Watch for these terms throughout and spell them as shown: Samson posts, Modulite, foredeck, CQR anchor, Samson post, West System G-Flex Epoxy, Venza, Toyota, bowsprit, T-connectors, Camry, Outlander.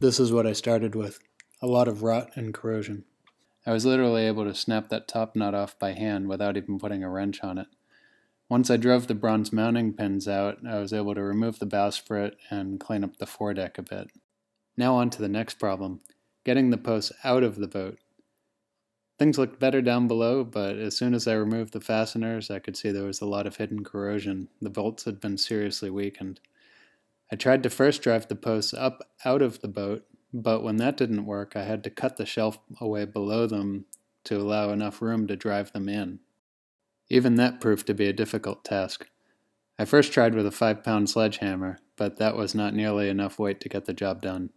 This is what I started with, a lot of rot and corrosion. I was literally able to snap that top nut off by hand without even putting a wrench on it. Once I drove the bronze mounting pins out, I was able to remove the bowsprit and clean up the foredeck a bit. Now on to the next problem, getting the posts out of the boat. Things looked better down below, but as soon as I removed the fasteners, I could see there was a lot of hidden corrosion. The bolts had been seriously weakened. I tried to first drive the posts up out of the boat, but when that didn't work, I had to cut the shelf away below them to allow enough room to drive them in. Even that proved to be a difficult task. I first tried with a 5-pound sledgehammer, but that was not nearly enough weight to get the job done.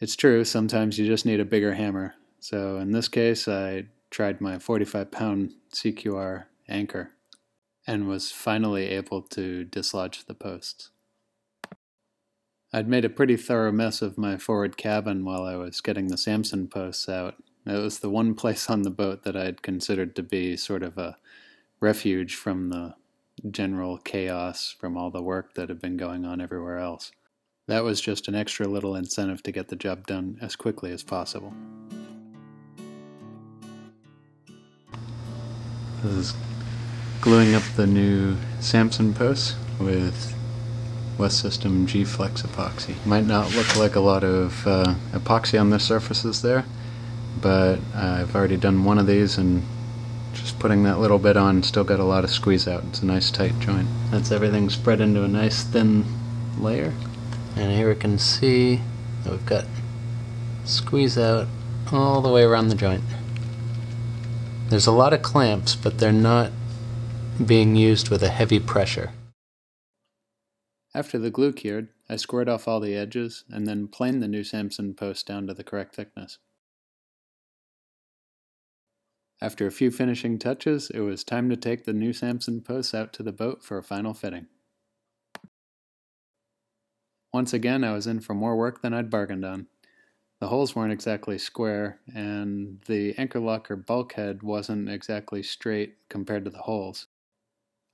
It's true, sometimes you just need a bigger hammer. So in this case, I tried my 45-pound CQR anchor and was finally able to dislodge the posts. I'd made a pretty thorough mess of my forward cabin while I was getting the Samson posts out. It was the one place on the boat that I had considered to be sort of a refuge from the general chaos from all the work that had been going on everywhere else. That was just an extra little incentive to get the job done as quickly as possible. This is gluing up the new Samson posts with West System G-Flex Epoxy. Might not look like a lot of epoxy on the surfaces there, but I've already done one of these, and just putting that little bit on, still got a lot of squeeze out. It's a nice tight joint. That's everything spread into a nice thin layer. And here we can see that we've got squeeze out all the way around the joint. There's a lot of clamps, but they're not being used with a heavy pressure. After the glue cured, I squared off all the edges and then planed the new Samson post down to the correct thickness. After a few finishing touches, it was time to take the new Samson posts out to the boat for a final fitting. Once again, I was in for more work than I'd bargained on. The holes weren't exactly square, and the anchor lock or bulkhead wasn't exactly straight compared to the holes.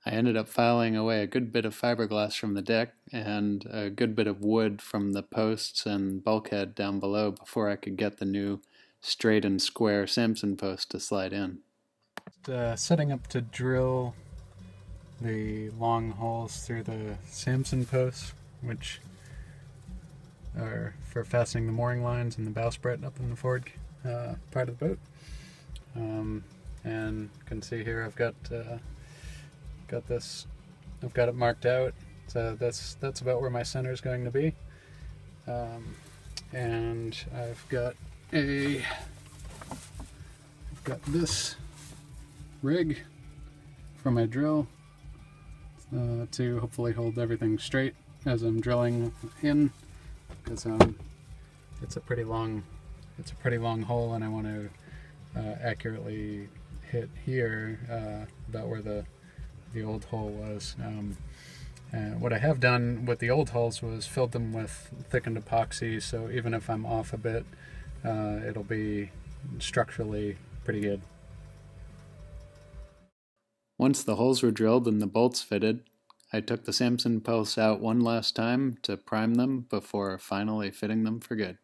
I ended up filing away a good bit of fiberglass from the deck and a good bit of wood from the posts and bulkhead down below before I could get the new straight and square Samson post to slide in. Setting up to drill the long holes through the Samson posts, which are for fastening the mooring lines and the bowsprit up in the forward part of the boat. And you can see here I've got it marked out. So that's about where my center is going to be. And I've got this rig for my drill to hopefully hold everything straight as I'm drilling in. Because it's a pretty long hole, and I want to accurately hit here about where the old hole was. And what I have done with the old holes was filled them with thickened epoxy, so even if I'm off a bit, it'll be structurally pretty good. Once the holes were drilled and the bolts fitted, I took the Samson posts out one last time to prime them before finally fitting them for good.